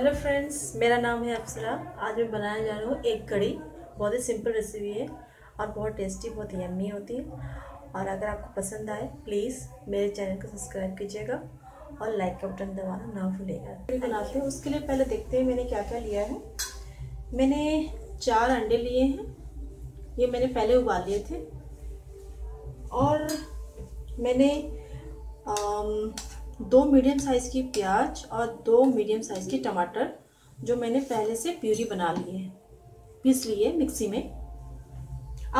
Hello friends, मेरा नाम है अप्सरा। आज मैं बनाने जा रही हूँ एग कड़ी। बहुत ही सिंपल रेसिपी है और बहुत टेस्टी, बहुत यम्मी होती है। और अगर आपको पसंद आए प्लीज़ मेरे चैनल को सब्सक्राइब कीजिएगा और लाइक का बटन दबाना ना भूलिएगा। बनाते हैं, उसके लिए पहले देखते हैं मैंने क्या क्या लिया है। मैंने 4 अंडे लिए हैं, ये मैंने पहले उबाल लिए थे। और मैंने 2 मीडियम साइज़ की प्याज और 2 मीडियम साइज़ के टमाटर जो मैंने पहले से प्यूरी बना लिए हैं, पीस लिए मिक्सी में।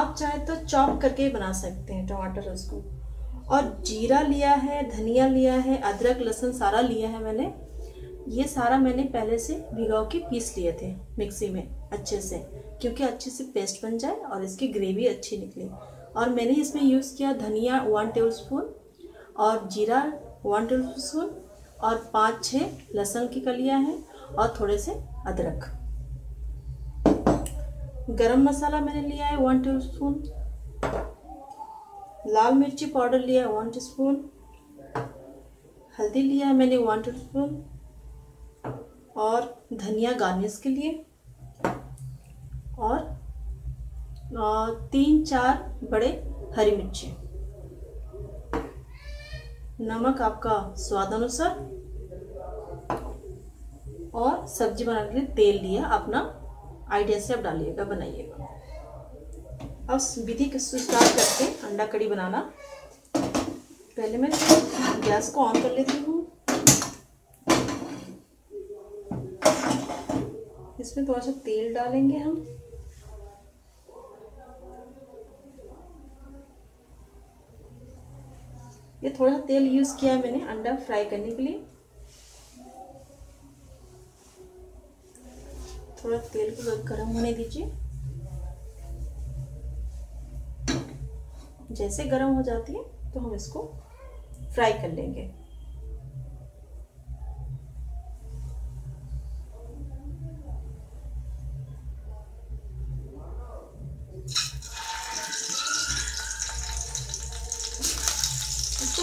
आप चाहे तो चॉप करके बना सकते हैं टमाटर उसको। और जीरा लिया है, धनिया लिया है, अदरक लहसुन सारा लिया है मैंने। ये सारा मैंने पहले से भिगो के पीस लिए थे मिक्सी में अच्छे से, क्योंकि अच्छे से पेस्ट बन जाए और इसकी ग्रेवी अच्छी निकले। और मैंने इसमें यूज़ किया धनिया 1 टेबलस्पून और जीरा 1 टेबलस्पून और 5-6 लहसुन की कलियां हैं और थोड़े से अदरक। गरम मसाला मैंने लिया है 1 टेबलस्पून, लाल मिर्ची पाउडर लिया है 1 टीस्पून, हल्दी लिया है मैंने 1 टेबलस्पून और धनिया गार्निश के लिए, और 3-4 बड़े हरी मिर्ची, नमक आपका स्वाद अनुसार, और सब्जी बनाने के लिए तेल लिया। अपना आइडिया से आप डालिएगा, बनाइएगा। अब विधि को स्टार्ट करते हैं अंडा कड़ी बनाना। पहले मैं गैस को ऑन कर लेती हूँ। इसमें थोड़ा सा तेल डालेंगे हम। ये थोड़ा सा तेल यूज़ किया है मैंने अंडा फ्राई करने के लिए। थोड़ा तेल को गर्म होने दीजिए। जैसे गर्म हो जाती है तो हम इसको फ्राई कर लेंगे।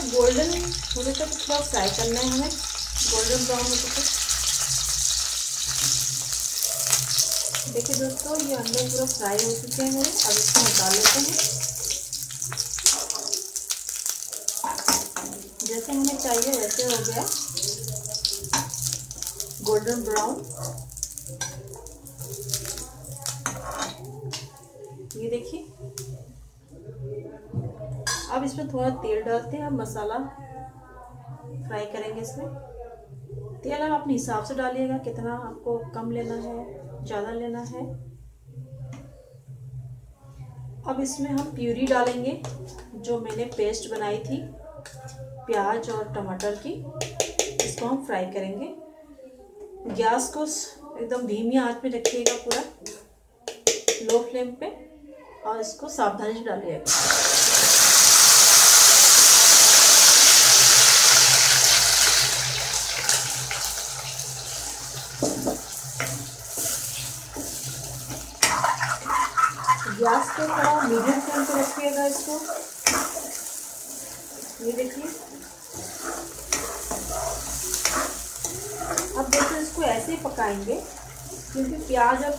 गोल्डन होने तक थोड़ा फ्राई करना है हमें, गोल्डन ब्राउन होने तक। देखिए दोस्तों, ये अंडे पूरा फ्राई हो चुके हैं मेरे। अब इसको निकाल लेते हैं। जैसे हमें चाहिए वैसे हो गया, गोल्डन ब्राउन। ये देखिए, अब इसमें थोड़ा तेल डालते हैं। अब मसाला फ्राई करेंगे। इसमें तेल आप अपने हिसाब से डालिएगा, कितना आपको कम लेना है, ज़्यादा लेना है। अब इसमें हम प्यूरी डालेंगे जो मैंने पेस्ट बनाई थी प्याज और टमाटर की। इसको हम फ्राई करेंगे। गैस को एकदम धीमी आंच पे रखिएगा, पूरा लो फ्लेम पे, और इसको सावधानी से डालिएगा। गैस को थोड़ा मीडियम फ्लेम पे रखिएगा इसको। ये देखिए, अब देखिए इसको ऐसे ही पकाएंगे, क्योंकि प्याज और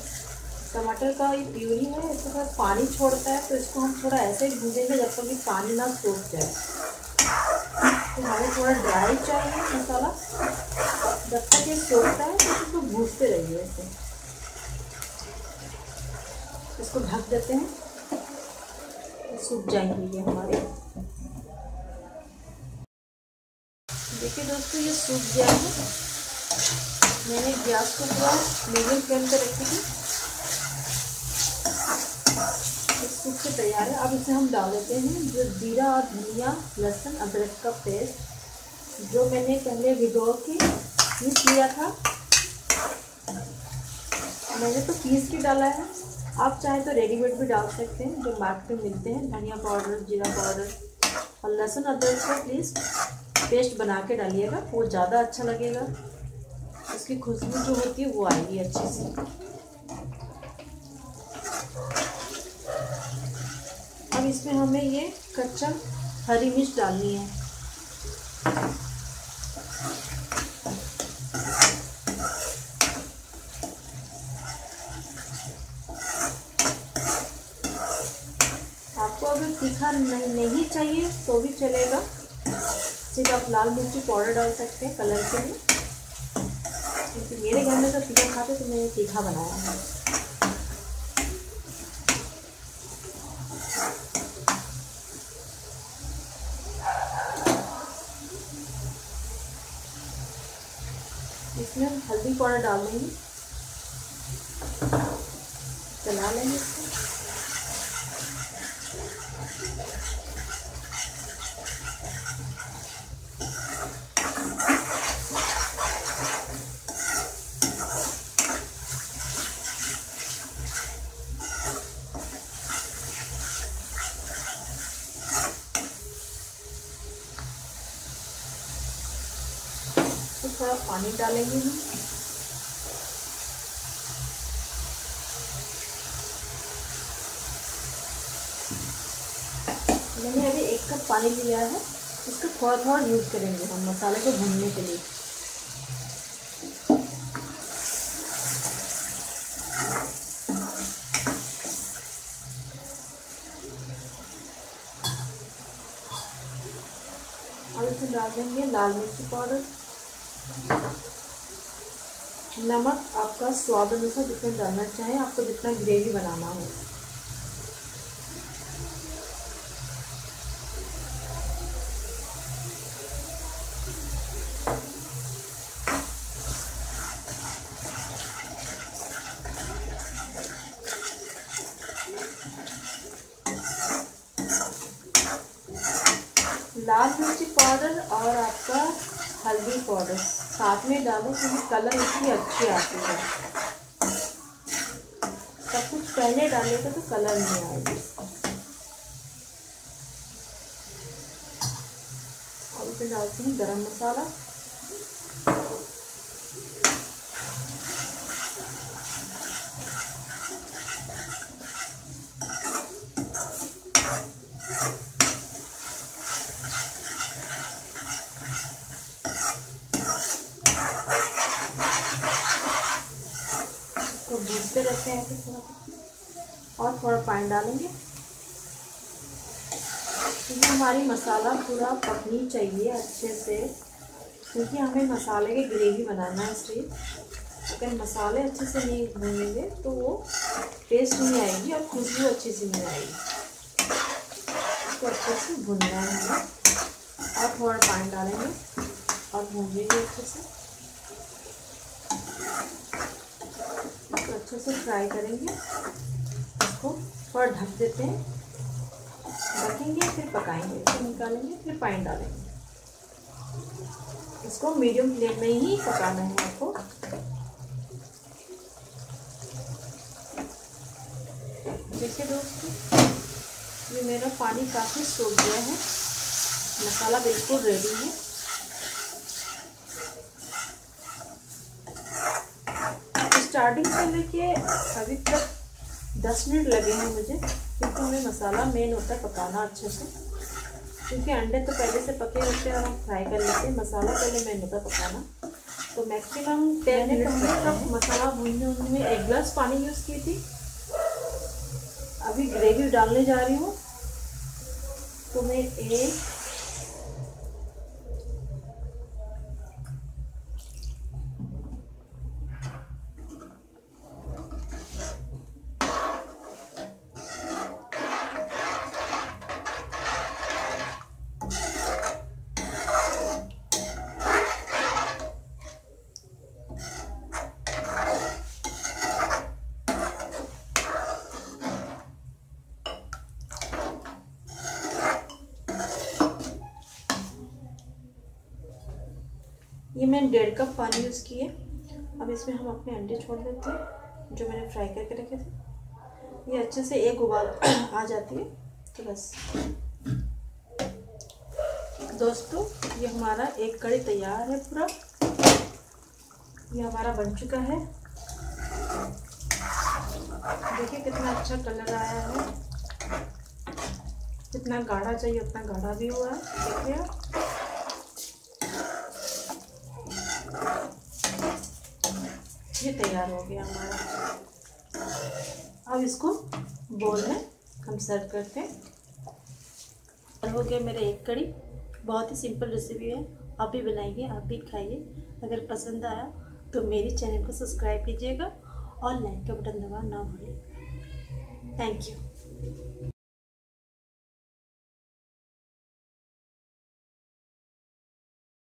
टमाटर का ये प्यूरी है, इसके साथ पानी छोड़ता है। तो इसको हम थोड़ा ऐसे ही भूनेंगे जब तक कि पानी ना सूख जाए। तो हमें थोड़ा ड्राई चाहिए मसाला। जब तक ये सूखता है तो इसको भूनते रहिए। ऐसे इसको ढक देते हैं, सूख जाएंगे ये हमारे। देखिए दोस्तों, ये सूख गया है। मैंने गैस को थोड़ा मीडियम फ्लेम पे रखी थी। सूख के तैयार है। अब इसे हम डाल देते हैं जो जीरा और धनिया लहसुन अदरक का पेस्ट जो मैंने पहले भिगो के पीस लिया था। मैंने तो पीस के डाला है, आप चाहे तो रेडीमेड भी डाल सकते हैं जो मार्केट में मिलते हैं। धनिया पाउडर, जीरा पाउडर और लहसुन अदरक का प्लीज़ पेस्ट बना के डालिएगा, वो ज़्यादा अच्छा लगेगा। उसकी खुशबू जो होती है वो आएगी अच्छे से। अब इसमें हमें ये कच्चा हरी मिर्च डालनी है। भी तीखा नहीं चाहिए तो भी चलेगा। सिर्फ आप लाल मिर्ची पाउडर डाल सकते हैं कलर के लिए, क्योंकि मेरे घर में तो तीखा खाते तो मैंने तीखा बनाया है। इसमें हम हल्दी पाउडर डाल देंगे, चला लेंगे इसको। थोड़ा पानी डालेंगे हम, मैंने अभी 1 कप पानी लिया है। इसको थोड़ा थोड़ा यूज करेंगे हम मसाले को भूनने के लिए। और इसमें डाल देंगे लाल मिर्ची पाउडर, नमक आपका स्वाद अनुसार जितना डालना चाहे, आपको जितना ग्रेवी बनाना हो। लाल मिर्ची पाउडर और आपका हल्दी पाउडर साथ में डालो क्योंकि कलर इसकी अच्छी आती है। सब कुछ पहले डालेगा तो कलर नहीं आएगी। और इसमें डालती हूँ गरम मसाला, तो भूनते रहते हैं थोड़ा, और थोड़ा पानी डालेंगे क्योंकि हमारी मसाला पूरा पकनी चाहिए अच्छे से, क्योंकि हमें मसाले की ग्रेवी बनाना है। इसलिए अगर मसाले अच्छे से नहीं भूनेंगे तो वो टेस्ट नहीं आएगी और खुशबू अच्छे से नहीं आएगी। इसको अच्छे से भूनना है हमें, और थोड़ा पानी डालेंगे और भूनेंगे अच्छे से। अच्छे से फ्राई करेंगे इसको, थोड़ा ढक देते हैं, ढकेंगे फिर पकाएंगे, फिर निकालेंगे, फिर पानी डालेंगे। इसको मीडियम फ्लेम में ही पकाना है आपको। देखिए दोस्तों, ये मेरा पानी काफ़ी सूख गया है, मसाला बिल्कुल रेडी है। स्टार्टिंग से लेके अभी तक 10 मिनट लगे हैं मुझे, क्योंकि हमें मसाला मेन होता है पकाना अच्छे से, क्योंकि अंडे तो पहले से पके होते हैं और हम फ्राई कर लेते हैं। मसाला पहले मेन होता है पकाना। तो मैक्सिमम 10 मिनट मसाला भूनने में 1 ग्लास पानी यूज़ की थी, अभी ग्रेवी डालने जा रही हूँ। तो मैं ये मैंने 1.5 कप पानी यूज़ किए। अब इसमें हम अपने अंडे छोड़ देते हैं जो मैंने फ्राई करके रखे थे। ये अच्छे से एक उबाल आ जाती है तो बस। दोस्तों, ये हमारा एक कड़ी तैयार है पूरा, ये हमारा बन चुका है। देखिए कितना अच्छा कलर आया है, जितना गाढ़ा चाहिए उतना गाढ़ा भी हुआ है। देखिए आप, ये तैयार हो गया हमारा। अब इसको बोल में हम सर्व करते हैं। और हो गया मेरा एक कड़ी। बहुत ही सिंपल रेसिपी है, आप भी बनाइए, आप भी खाइए। अगर पसंद आया तो मेरे चैनल को सब्सक्राइब कीजिएगा और लाइक का बटन दबाना ना भूलें। Thank you.